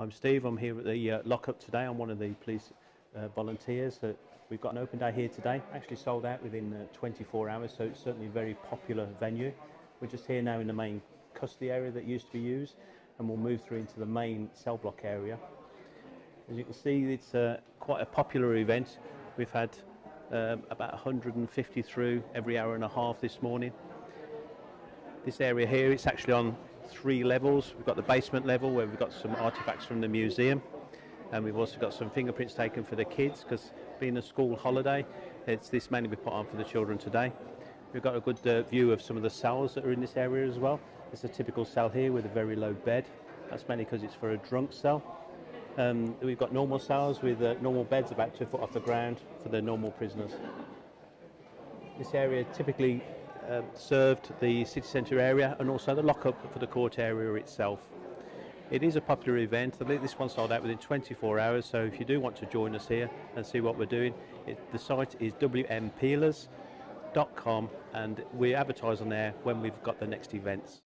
I'm Steve, I'm here at the lockup today. I'm one of the police volunteers. We've got an open day here today, actually sold out within 24 hours, so it's certainly a very popular venue. We're just here now in the main custody area that used to be used, and we'll move through into the main cell block area. As you can see, it's quite a popular event. We've had about 150 through every hour and a half this morning. This area here, it's actually on three levels. We've got the basement level where we've got some artifacts from the museum, and we've also got some fingerprints taken for the kids, because being a school holiday, this mainly be put on for the children today. We've got a good view of some of the cells that are in this area as well. It's a typical cell here with a very low bed. That's mainly because it's for a drunk cell. We've got normal cells with normal beds about 2 foot off the ground for the normal prisoners. This area typically served the city centre area and also the lockup for the court area itself. It is a popular event. I think this one sold out within 24 hours, so if you do want to join us here and see what we're doing, the site is wmpeelers.com, and we advertise on there when we've got the next events.